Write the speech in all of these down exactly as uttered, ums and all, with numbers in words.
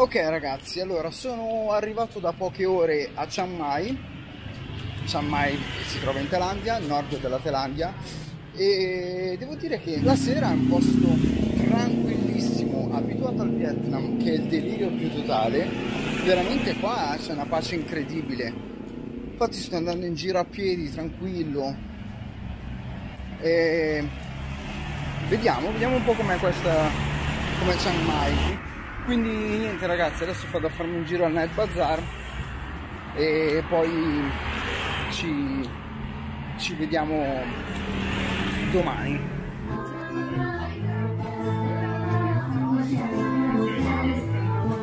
Ok ragazzi, allora sono arrivato da poche ore a Chiang Mai. Chiang Mai si trova in Thailandia, al nord della Thailandia, e devo dire che la sera è un posto tranquillissimo, abituato al Vietnam che è il delirio più totale. Veramente qua c'è una pace incredibile, infatti sto andando in giro a piedi tranquillo e vediamo, vediamo un po' com'è questa, com'è Chiang Mai. Quindi niente ragazzi, adesso vado a farmi un giro al Night Bazaar e poi ci, ci vediamo domani.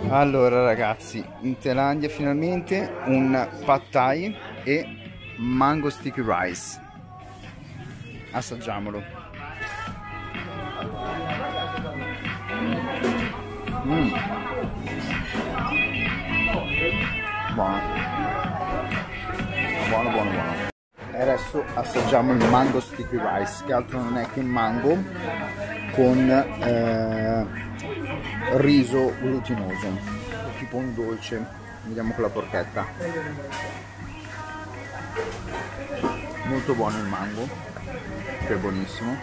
Allora ragazzi, in Thailandia finalmente un pad thai e mango sticky rice. Assaggiamolo. Mm. Buono. Buono, buono, buono. E adesso assaggiamo il mango sticky rice, che altro non è che mango con eh, riso glutinoso, tipo un dolce. Vediamo con la porchetta. Molto buono il mango, che è buonissimo.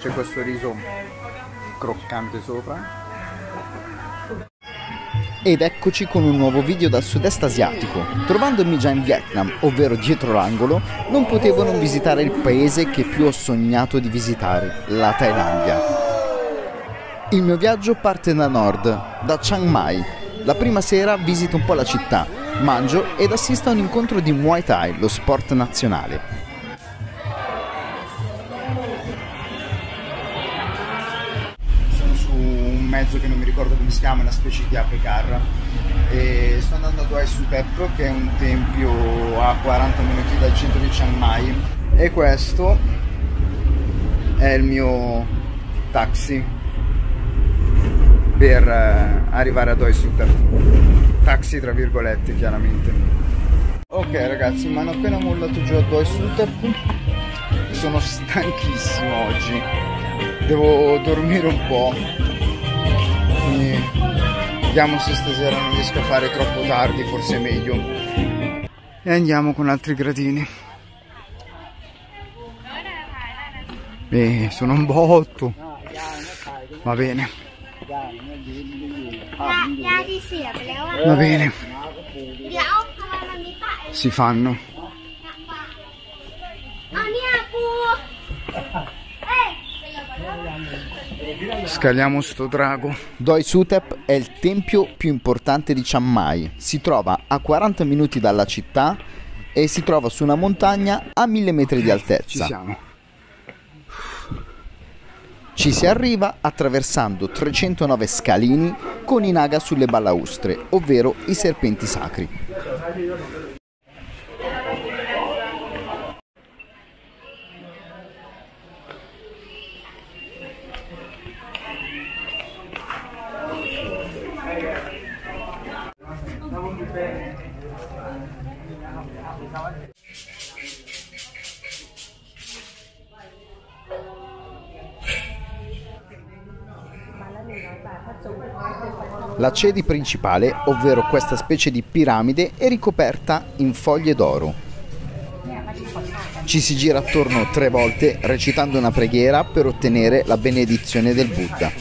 C'è questo riso croccante sopra. Ed eccoci con un nuovo video dal sud-est asiatico. Trovandomi già in Vietnam, ovvero dietro l'angolo, non potevo non visitare il paese che più ho sognato di visitare, la Thailandia. Il mio viaggio parte da nord, da Chiang Mai. La prima sera visito un po' la città, mangio ed assisto a un incontro di Muay Thai, lo sport nazionale. Mezzo che non mi ricordo come si chiama, una specie di apecarra, e sto andando a Doi Suthep, che è un tempio a quaranta minuti dal centro di Chiang Mai, e questo è il mio taxi per arrivare a Doi Suthep, taxi tra virgolette chiaramente. Ok ragazzi, mi hanno appena mollato giù a Doi Suthep, sono stanchissimo oggi, devo dormire un po'. Vediamo se stasera non riesco a fare troppo tardi, forse è meglio. E andiamo con altri gradini. Beh, sono un botto. Va bene. Va bene. Si fanno. Scaliamo sto drago. Doi Suthep è il tempio più importante di Chiang Mai. Si trova a quaranta minuti dalla città e si trova su una montagna a mille metri okay, di altezza. Ci siamo. Ci si arriva attraversando trecentonove scalini con i naga sulle balaustre, ovvero i serpenti sacri. La cedi principale, ovvero questa specie di piramide, è ricoperta in foglie d'oro. Ci si gira attorno tre volte recitando una preghiera per ottenere la benedizione del Buddha.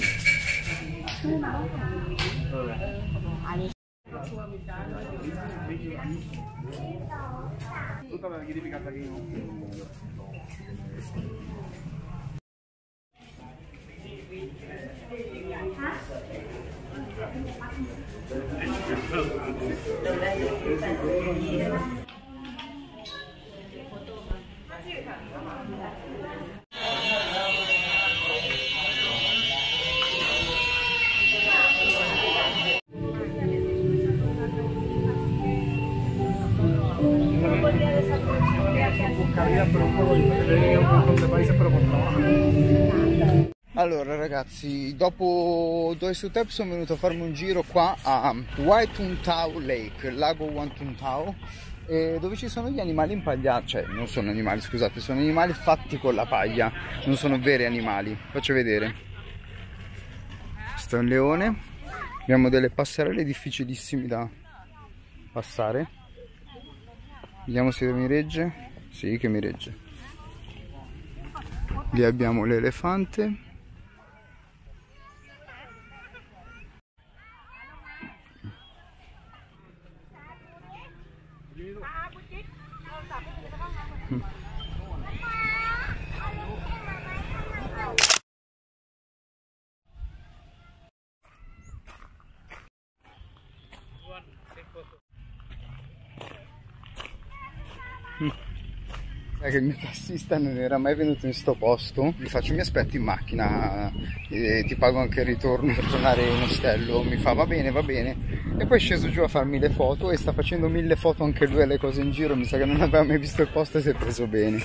Allora ragazzi, dopo Doi Suthep sono venuto a farmi un giro qua a Wai Tung Tao Lake, lago Wai Tung Tao, dove ci sono gli animali impagliati, cioè non sono animali scusate, sono animali fatti con la paglia, non sono veri animali. Faccio vedere, questo è un leone, Abbiamo delle passerelle difficilissime da passare. Vediamo se mi regge. Sì, che mi regge. Lì abbiamo l'elefante. Che il mio tassista non era mai venuto in sto posto. Mi faccio, mi aspetto in macchina e ti pago anche il ritorno per tornare in ostello. Mi fa va bene, va bene. E poi è sceso giù a farmi le foto e sta facendo mille foto anche lui alle cose in giro. Mi sa che non aveva mai visto il posto e si è preso bene.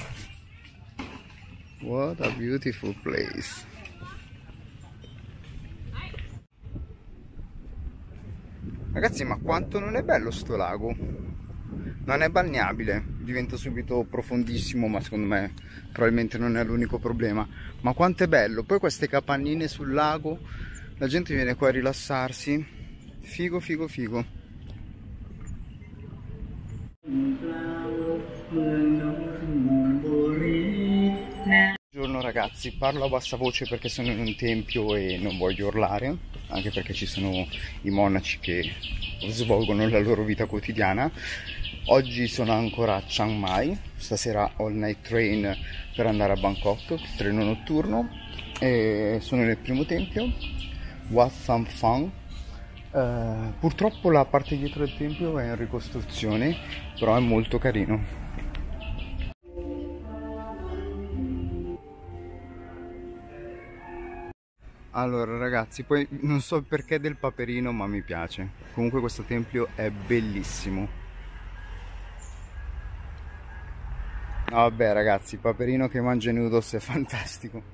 What a beautiful place. Ragazzi, ma quanto non è bello sto lago. Non è balneabile, diventa subito profondissimo, ma secondo me probabilmente non è l'unico problema. Ma quanto è bello, poi queste capannine sul lago, la gente viene qua a rilassarsi, figo figo figo. Buongiorno ragazzi, parlo a bassa voce perché sono in un tempio e non voglio urlare, anche perché ci sono i monaci che svolgono la loro vita quotidiana. Oggi sono ancora a Chiang Mai, stasera ho il night train per andare a Bangkok, il treno notturno, e sono nel primo tempio, Wat Sam Phang. Eh, purtroppo la parte dietro del tempio è in ricostruzione, però è molto carino. Allora ragazzi, poi non so perché del paperino, ma mi piace. Comunque questo tempio è bellissimo. Vabbè ragazzi, il paperino che mangia noodles è fantastico.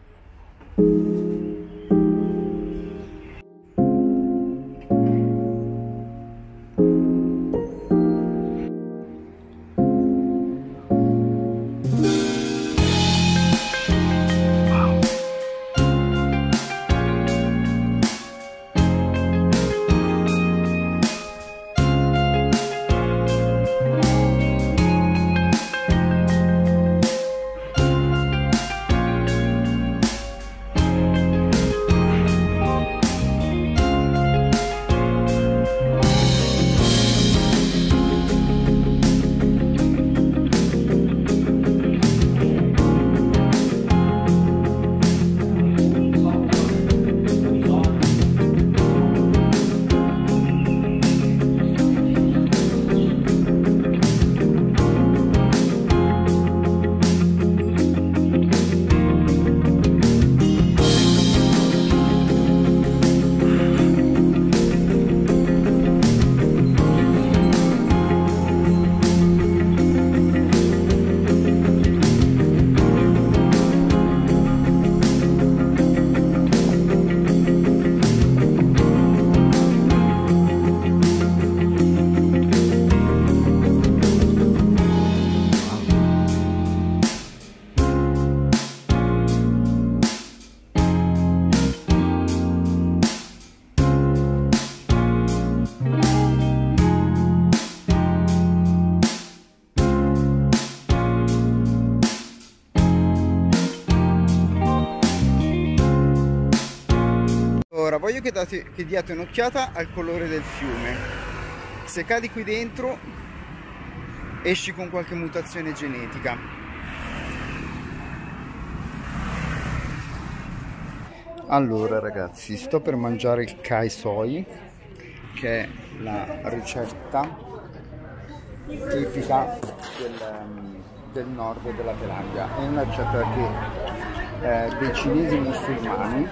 Ora voglio che, date, che diate un'occhiata al colore del fiume. Se cadi qui dentro esci con qualche mutazione genetica. Allora ragazzi, sto per mangiare il kai soi, che è la ricetta tipica del, del nord della Thailandia. È una ricetta che eh, dei cinesi musulmani.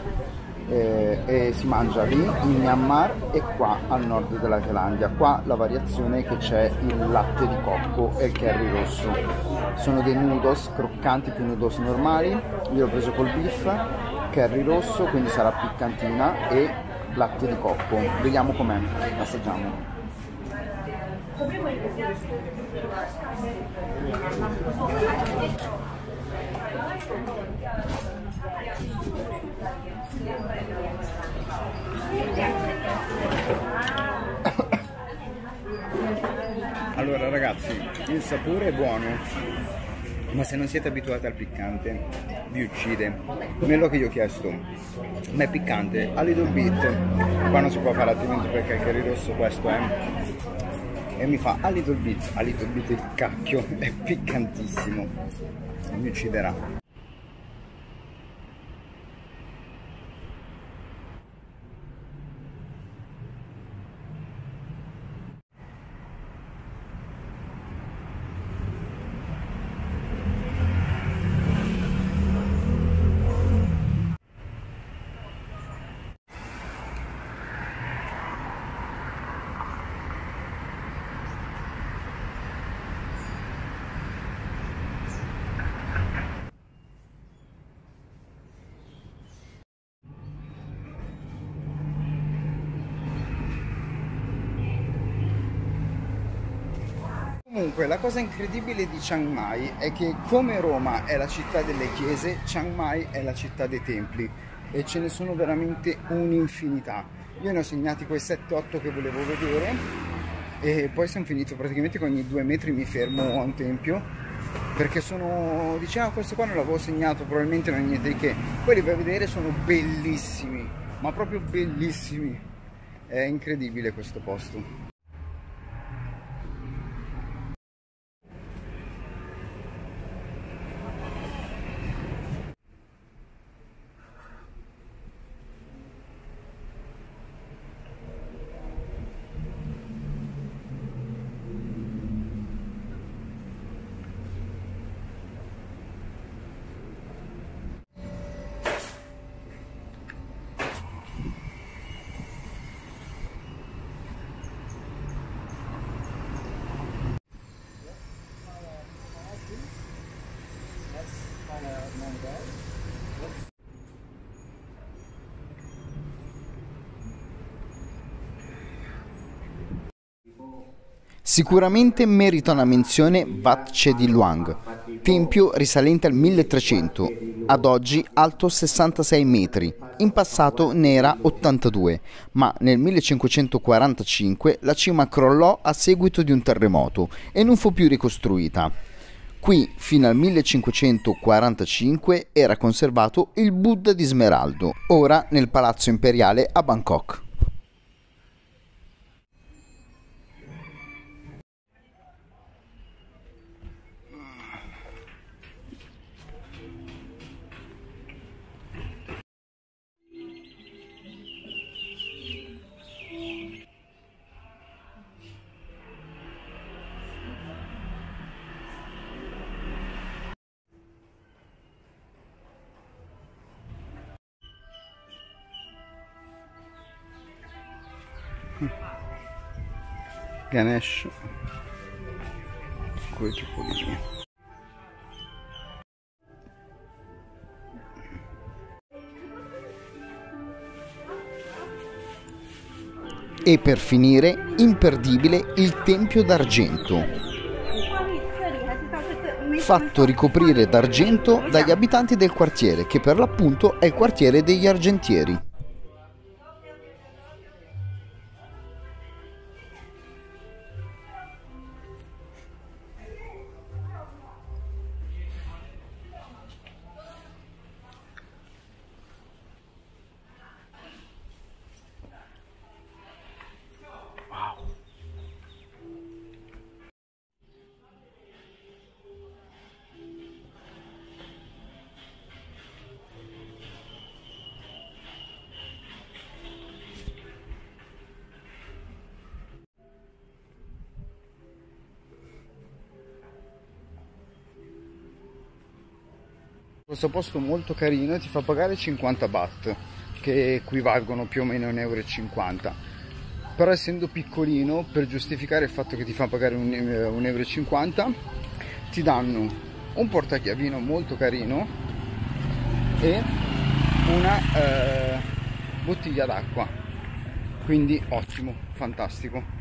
E, e si mangia lì in Myanmar e qua al nord della Thailandia. Qua la variazione è che c'è il latte di cocco e il curry rosso. Sono dei noodles croccanti più noodles normali. Io l'ho preso col beef, curry rosso, quindi sarà piccantina, e latte di cocco. Vediamo com'è, assaggiamo. Thank you. Allora ragazzi, il sapore è buono, ma se non siete abituati al piccante vi uccide. Quello che io ho chiesto, ma è piccante, a little bit, qua non si può fare altrimenti perché il curry rosso questo è, eh? E mi fa a little bit, a little bit il cacchio, è piccantissimo, mi ucciderà. Comunque la cosa incredibile di Chiang Mai è che, come Roma è la città delle chiese, Chiang Mai è la città dei templi e ce ne sono veramente un'infinità. Io ne ho segnati quei sette otto che volevo vedere e poi sono finito praticamente che ogni due metri mi fermo a un tempio perché sono, diciamo, questo qua non l'avevo segnato, probabilmente non è niente di che. Poi li vai a vedere, sono bellissimi, ma proprio bellissimi, è incredibile questo posto. Sicuramente merita una menzione Wat Chedi Luang, tempio risalente al milletrecento, ad oggi alto sessantasei metri, in passato ne era ottantadue, ma nel millecinquecentoquarantacinque la cima crollò a seguito di un terremoto e non fu più ricostruita. Qui, fino al millecinquecentoquarantacinque, era conservato il Buddha di Smeraldo, ora nel Palazzo Imperiale a Bangkok. Ganesh coi cipollini. E per finire, imperdibile, il Tempio d'Argento, fatto ricoprire d'argento dagli abitanti del quartiere, che per l'appunto è il quartiere degli argentieri. Questo posto molto carino, ti fa pagare cinquanta baht, che equivalgono più o meno un euro e cinquanta. Però essendo piccolino, per giustificare il fatto che ti fa pagare un euro e cinquanta, ti danno un portachiavino molto carino e una eh, bottiglia d'acqua. Quindi ottimo, fantastico.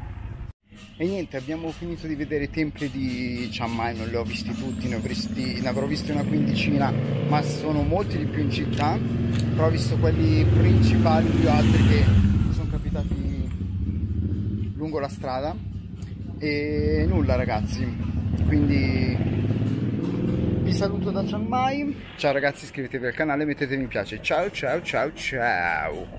E niente, abbiamo finito di vedere i templi di Chiang Mai, non li ho visti tutti, ne, ho visti, ne avrò visti una quindicina, ma sono molti di più in città, però ho visto quelli principali, più altri che stati lungo la strada e nulla ragazzi, quindi vi saluto da Chiang Mai. Ciao ragazzi, iscrivetevi al canale, mettete mi piace, ciao ciao ciao ciao.